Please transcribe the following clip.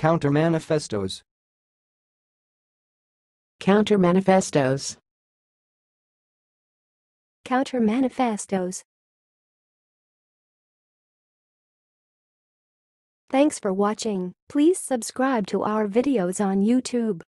Countermanifestos. Countermanifestos. Countermanifestos. Thanks for watching. Please subscribe to our videos on YouTube.